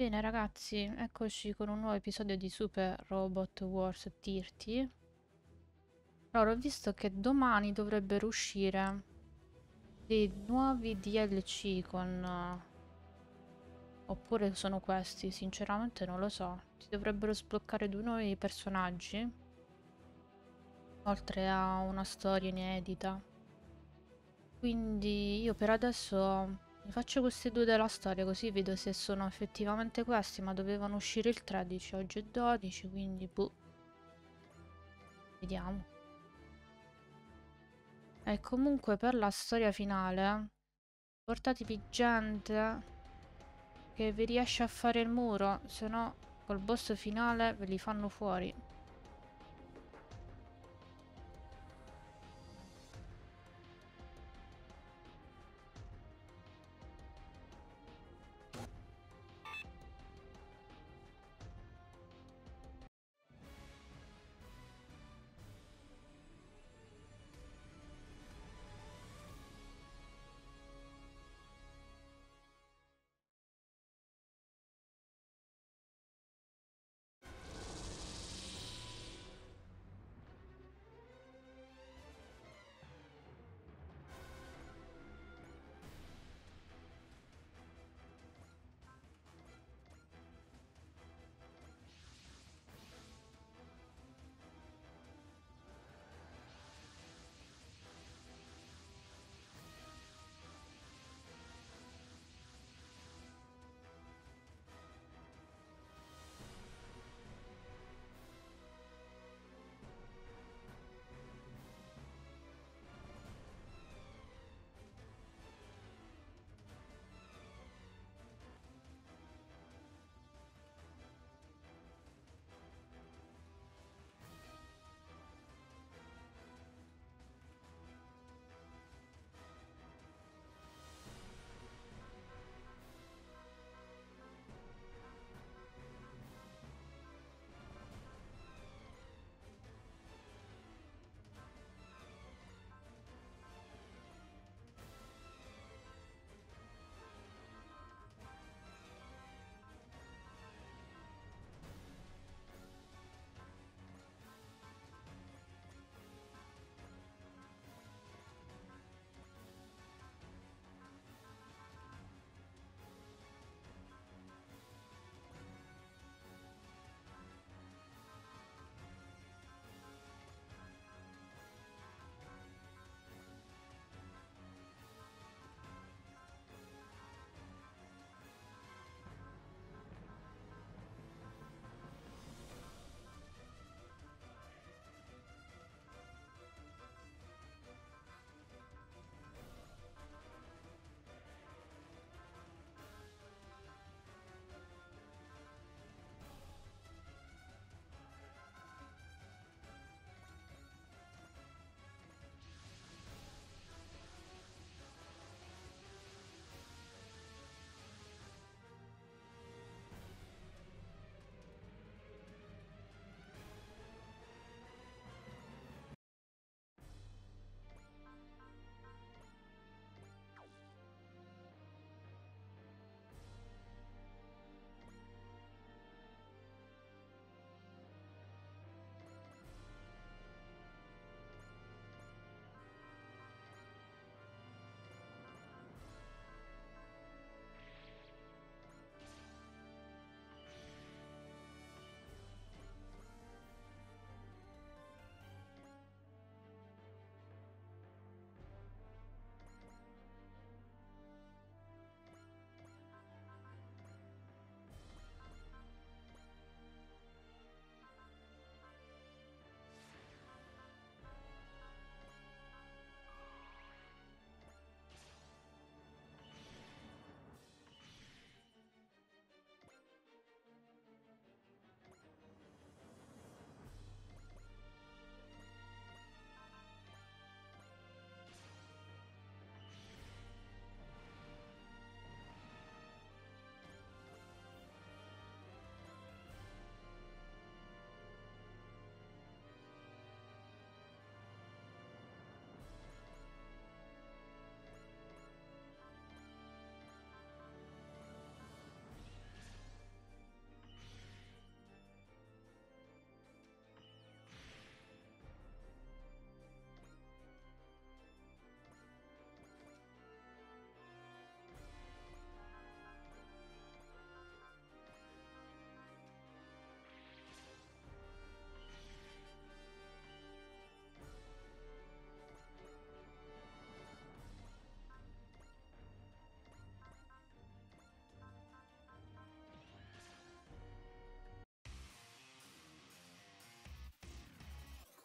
Bene ragazzi, eccoci con un nuovo episodio di Super Robot Wars 30. Allora, ho visto che domani dovrebbero uscire dei nuovi DLC con... oppure sono questi, sinceramente non lo so. Si dovrebbero sbloccare due nuovi personaggi, oltre a una storia inedita. Quindi io per adesso mi faccio questi due della storia, così vedo se sono effettivamente questi, ma dovevano uscire il 13, oggi è 12, quindi boh. Vediamo. E comunque per la storia finale, portatevi gente che vi riesce a fare il muro, se no col boss finale ve li fanno fuori.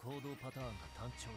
行動パターンが単調だな。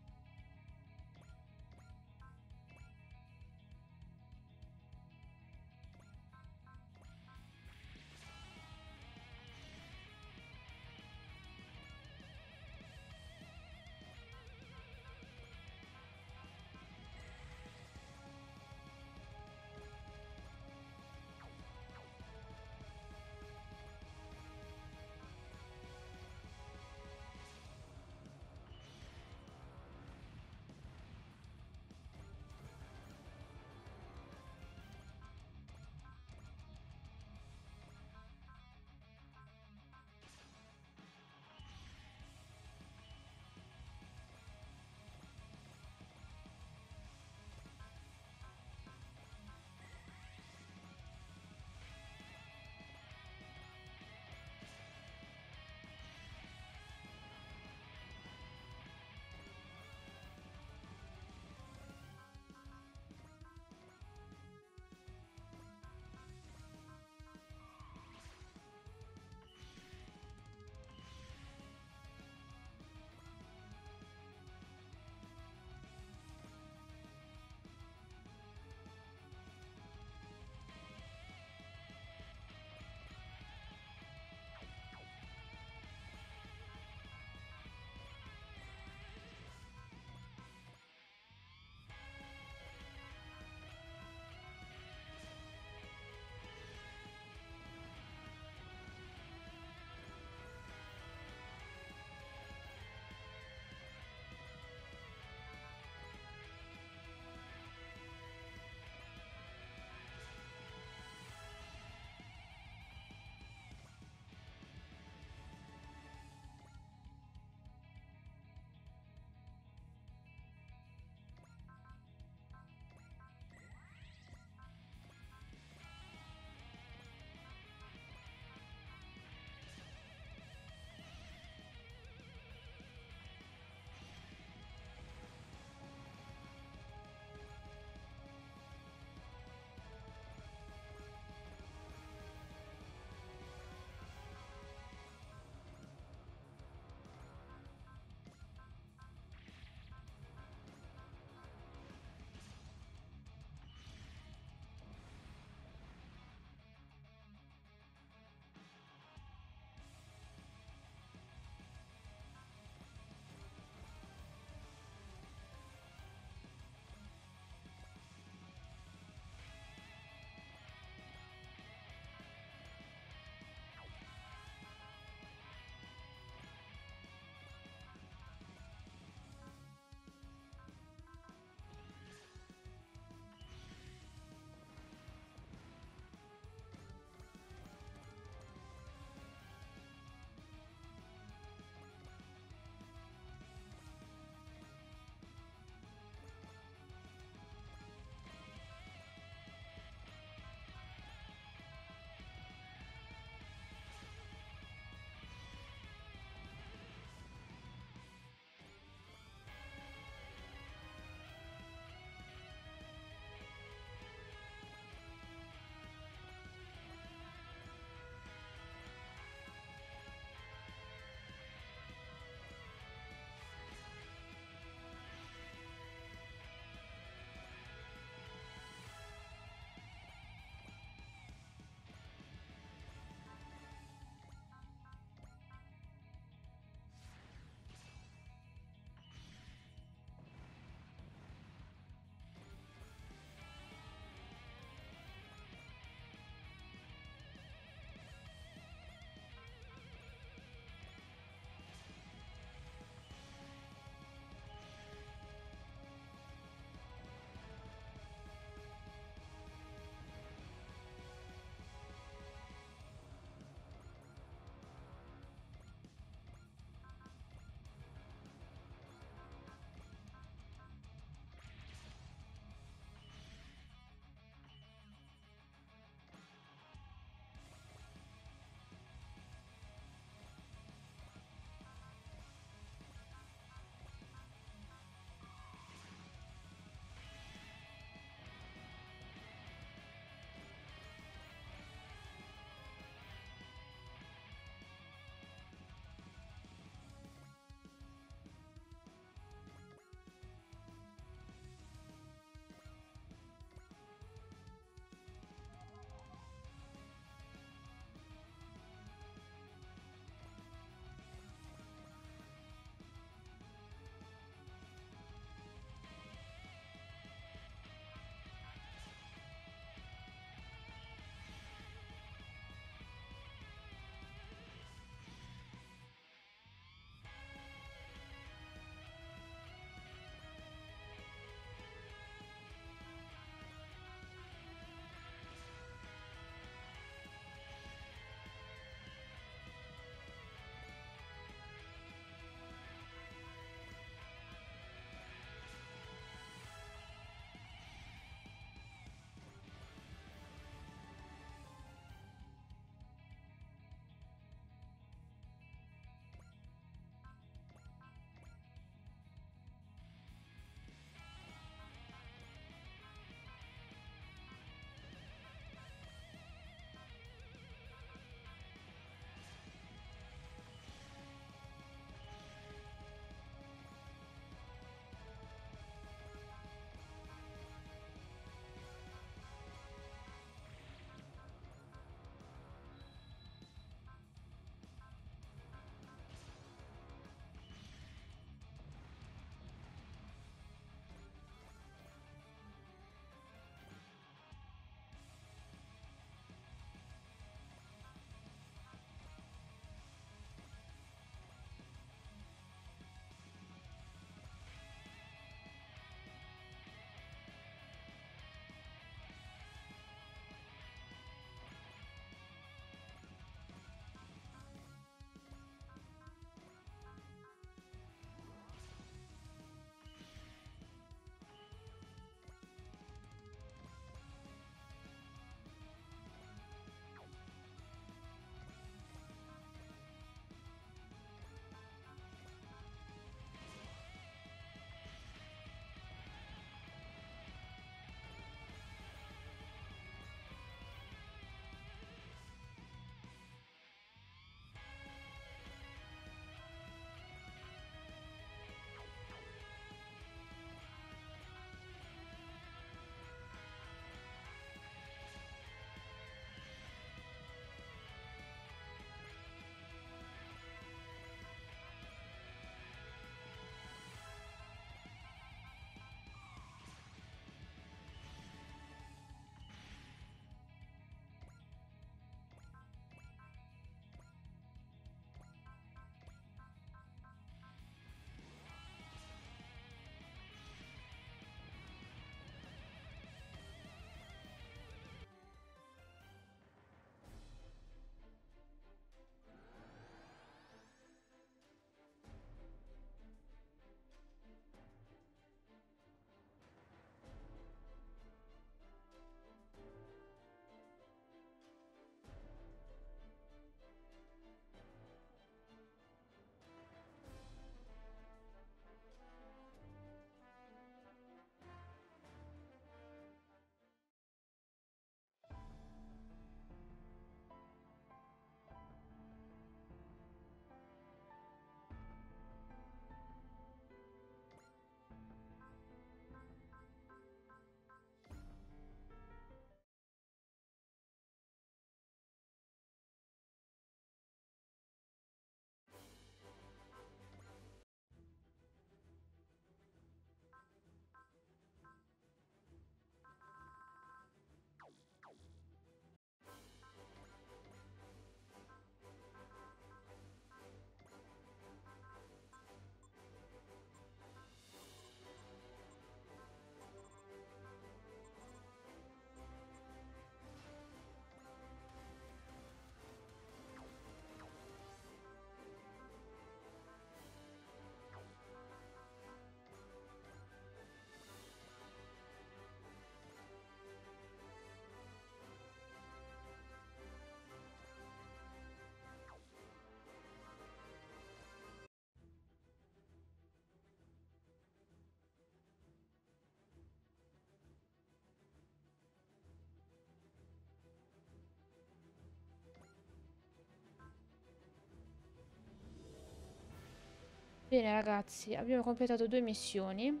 Bene ragazzi, abbiamo completato 2 missioni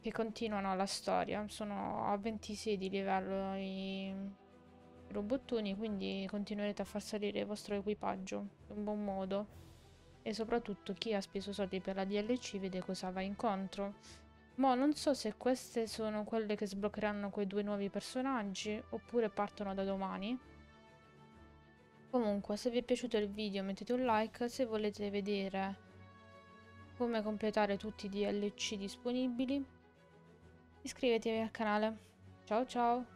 che continuano la storia. Sono a 26 di livello i robottoni, quindi continuerete a far salire il vostro equipaggio in buon modo. E soprattutto chi ha speso soldi per la DLC vede cosa va incontro. Ma non so se queste sono quelle che sbloccheranno quei 2 nuovi personaggi oppure partono da domani. Comunque, se vi è piaciuto il video mettete un like, se volete vedere come completare tutti i DLC disponibili iscrivetevi al canale. Ciao ciao!